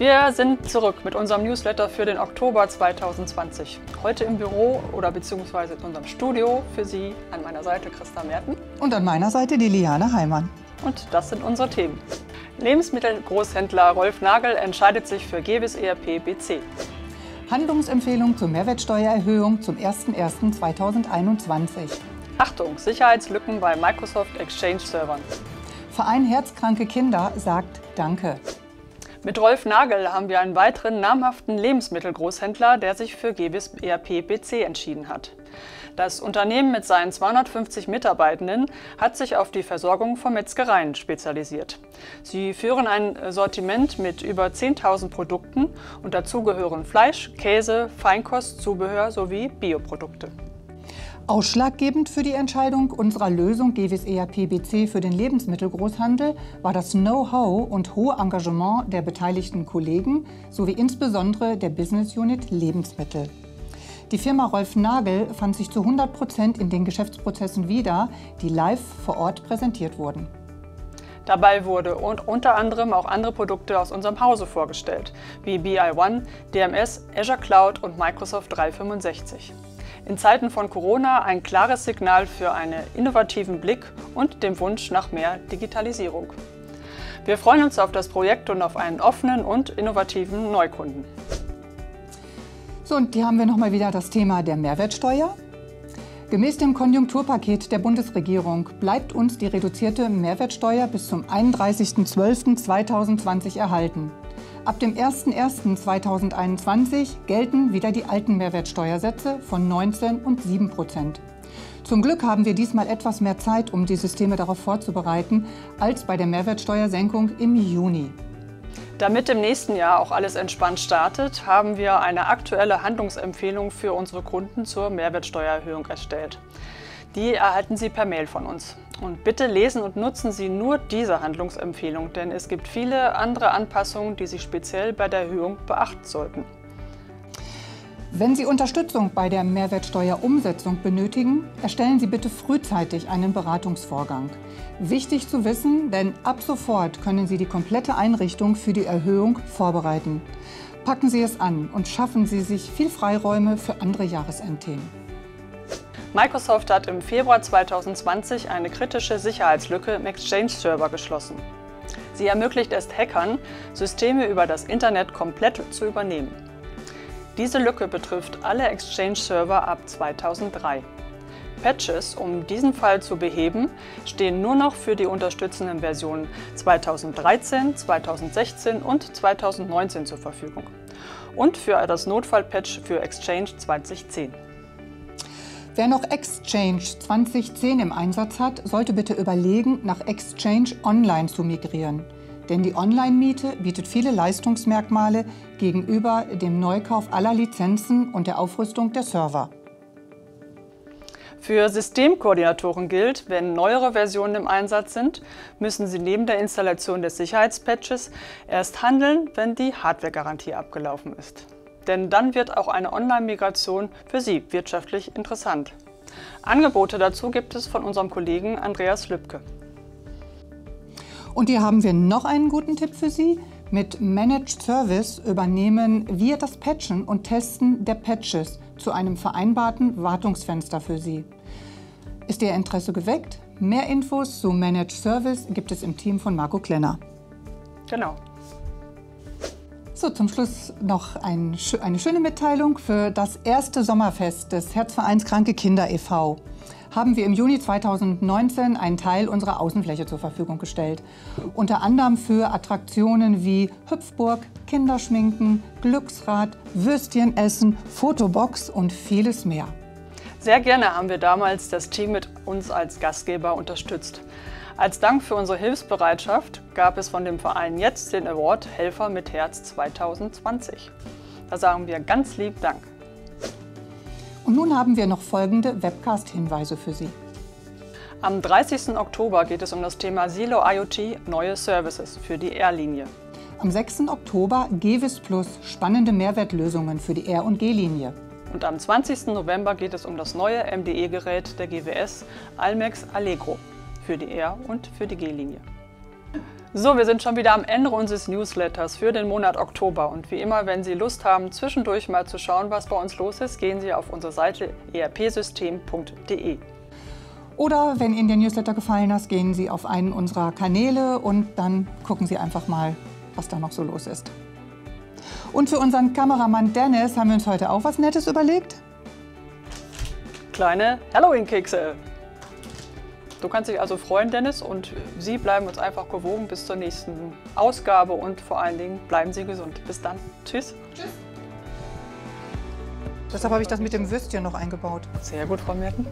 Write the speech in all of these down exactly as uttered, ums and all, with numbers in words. Wir sind zurück mit unserem Newsletter für den Oktober zweitausendzwanzig. Heute im Büro oder beziehungsweise in unserem Studio für Sie an meiner Seite Christa Merten. Und an meiner Seite die Liliane Heimann. Und das sind unsere Themen. Lebensmittelgroßhändler Rolf Nagel entscheidet sich für gevis E R P B C. Handlungsempfehlung zur Mehrwertsteuererhöhung zum ersten ersten zweitausendeinundzwanzig. Achtung, Sicherheitslücken bei Microsoft Exchange Servern. Verein Herzkranke Kinder sagt Danke. Mit Rolf Nagel haben wir einen weiteren namhaften Lebensmittelgroßhändler, der sich für gevis E R P B C entschieden hat. Das Unternehmen mit seinen zweihundertfünfzig Mitarbeitenden hat sich auf die Versorgung von Metzgereien spezialisiert. Sie führen ein Sortiment mit über zehntausend Produkten und dazu gehören Fleisch, Käse, Feinkost, Zubehör sowie Bioprodukte. Ausschlaggebend für die Entscheidung unserer Lösung gevis E R P B C für den Lebensmittelgroßhandel war das Know-how und hohe Engagement der beteiligten Kollegen sowie insbesondere der Business Unit Lebensmittel. Die Firma Rolf Nagel fand sich zu hundert Prozent in den Geschäftsprozessen wieder, die live vor Ort präsentiert wurden. Dabei wurde und unter anderem auch andere Produkte aus unserem Hause vorgestellt, wie bi eins, D M S, Azure Cloud und Microsoft drei sechs fünf. In Zeiten von Corona ein klares Signal für einen innovativen Blick und den Wunsch nach mehr Digitalisierung. Wir freuen uns auf das Projekt und auf einen offenen und innovativen Neukunden. So, und hier haben wir nochmal wieder das Thema der Mehrwertsteuer. Gemäß dem Konjunkturpaket der Bundesregierung bleibt uns die reduzierte Mehrwertsteuer bis zum einunddreißigsten zwölften zweitausendzwanzig erhalten. Ab dem ersten ersten zweitausendeinundzwanzig gelten wieder die alten Mehrwertsteuersätze von neunzehn und sieben Prozent. Zum Glück haben wir diesmal etwas mehr Zeit, um die Systeme darauf vorzubereiten, als bei der Mehrwertsteuersenkung im Juni. Damit im nächsten Jahr auch alles entspannt startet, haben wir eine aktuelle Handlungsempfehlung für unsere Kunden zur Mehrwertsteuererhöhung erstellt. Die erhalten Sie per Mail von uns. Und bitte lesen und nutzen Sie nur diese Handlungsempfehlung, denn es gibt viele andere Anpassungen, die Sie speziell bei der Erhöhung beachten sollten. Wenn Sie Unterstützung bei der Mehrwertsteuerumsetzung benötigen, erstellen Sie bitte frühzeitig einen Beratungsvorgang. Wichtig zu wissen, denn ab sofort können Sie die komplette Einrichtung für die Erhöhung vorbereiten. Packen Sie es an und schaffen Sie sich viel Freiräume für andere Jahresendthemen. Microsoft hat im Februar zweitausendzwanzig eine kritische Sicherheitslücke im Exchange-Server geschlossen. Sie ermöglicht es Hackern, Systeme über das Internet komplett zu übernehmen. Diese Lücke betrifft alle Exchange-Server ab zweitausenddrei. Patches, um diesen Fall zu beheben, stehen nur noch für die unterstützenden Versionen zweitausenddreizehn, zweitausendsechzehn und zweitausendneunzehn zur Verfügung und für das Notfall-Patch für Exchange zweitausendzehn. Wer noch Exchange zweitausendzehn im Einsatz hat, sollte bitte überlegen, nach Exchange Online zu migrieren. Denn die Online-Miete bietet viele Leistungsmerkmale gegenüber dem Neukauf aller Lizenzen und der Aufrüstung der Server. Für Systemkoordinatoren gilt, wenn neuere Versionen im Einsatz sind, müssen sie neben der Installation des Sicherheitspatches erst handeln, wenn die Hardware-Garantie abgelaufen ist. Denn dann wird auch eine Online-Migration für Sie wirtschaftlich interessant. Angebote dazu gibt es von unserem Kollegen Andreas Lübcke. Und hier haben wir noch einen guten Tipp für Sie. Mit Managed Service übernehmen wir das Patchen und Testen der Patches zu einem vereinbarten Wartungsfenster für Sie. Ist Ihr Interesse geweckt? Mehr Infos zu Managed Service gibt es im Team von Marco Klenner. Genau. So, zum Schluss noch ein, eine schöne Mitteilung. Für das erste Sommerfest des Herzvereins Kranke Kinder e V haben wir im Juni zweitausendneunzehn einen Teil unserer Außenfläche zur Verfügung gestellt. Unter anderem für Attraktionen wie Hüpfburg, Kinderschminken, Glücksrad, Würstchenessen, Fotobox und vieles mehr. Sehr gerne haben wir damals das Team mit uns als Gastgeber unterstützt. Als Dank für unsere Hilfsbereitschaft gab es von dem Verein jetzt den Award Helfer mit Herz zweitausendzwanzig. Da sagen wir ganz lieb Dank. Und nun haben wir noch folgende Webcast-Hinweise für Sie. Am dreißigsten Oktober geht es um das Thema Zillow IoT – Neue Services für die R-Linie. Am sechsten Oktober gevis Plus – Spannende Mehrwertlösungen für die R- und G-Linie. Und am zwanzigsten November geht es um das neue M D E-Gerät der G W S Almex Allegro. Für die R- und für die G-Linie. So, wir sind schon wieder am Ende unseres Newsletters für den Monat Oktober und wie immer, wenn Sie Lust haben, zwischendurch mal zu schauen, was bei uns los ist, gehen Sie auf unsere Seite erpsystem punkt de. Oder wenn Ihnen der Newsletter gefallen hat, gehen Sie auf einen unserer Kanäle und dann gucken Sie einfach mal, was da noch so los ist. Und für unseren Kameramann Dennis haben wir uns heute auch was Nettes überlegt. Kleine Halloween-Kekse. Du kannst dich also freuen, Dennis, und Sie bleiben uns einfach gewogen bis zur nächsten Ausgabe und vor allen Dingen bleiben Sie gesund. Bis dann. Tschüss. Tschüss. Deshalb habe ich das mit dem Würstchen noch eingebaut. Sehr gut, Frau Merten.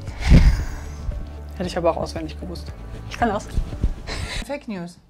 Hätte ich aber auch auswendig gewusst. Ich kann das. Fake News.